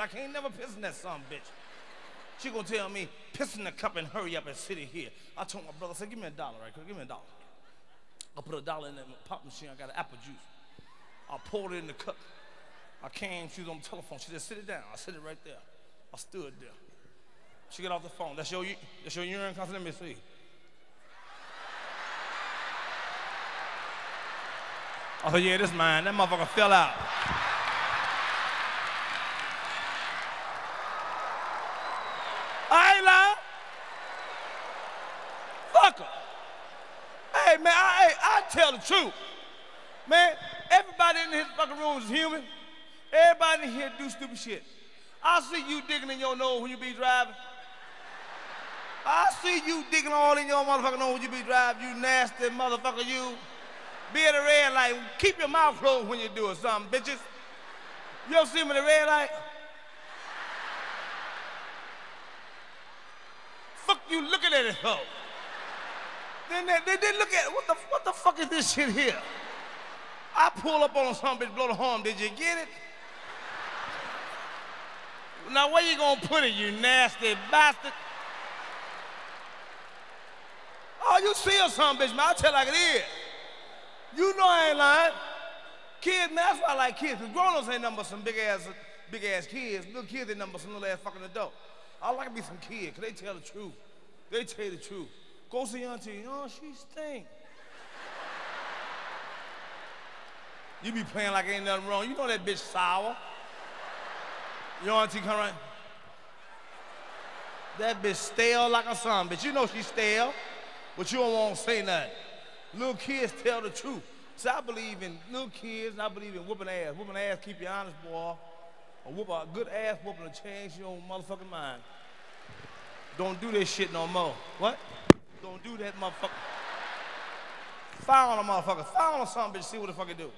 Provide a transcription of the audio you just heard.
but I can't never piss in that son bitch. She gonna tell me, piss in the cup and hurry up and sit in here. I told my brother, I said, give me $1 right quick, give me $1. I put $1 in that pop machine, I got an apple juice. I poured it in the cup. I came, she was on the telephone, she said, sit it down. I said it right there. I stood there. She got off the phone. That's your urine concert? Let me see. Oh yeah, this mine. That motherfucker fell out. I ain't lying. Fuck her. Hey man, I tell the truth. Man, everybody in this fucking room is human. Everybody in here do stupid shit. I see you digging in your nose when you be driving. I see you digging all in your motherfucking nose when you be driving, you nasty motherfucker, you. Be at a red light, keep your mouth closed when you do it, something, bitches. You don't see me at the red light? Fuck you looking at it, hoe. Then they look at it, what the fuck is this shit here? I pull up on some bitch, blow the horn, did you get it? Now where you gonna put it, you nasty bastard? Oh, you see or something, bitch, man, I'll tell you like it is. You know I ain't lying. Kids, man, that's why I like kids, because grown-ups ain't nothing but some big ass kids. Little kids ain't nothing but some little ass fucking adult. I like to be some kids, because they tell the truth. They tell you the truth. Go see auntie, oh, she stink. You be playing like ain't nothing wrong. You know that bitch sour. Your auntie come right. That bitch stale like a son, bitch. You know she stale, but you don't want to say nothing. Little kids tell the truth. So I believe in little kids, and I believe in whooping ass. Whooping ass keep you honest, boy. Or whoop a good ass whooping will change your own motherfucking mind. Don't do this shit no more. What? Don't do that motherfucker. Fire on a motherfucker. Fire on a son, bitch, see what the fuck it do.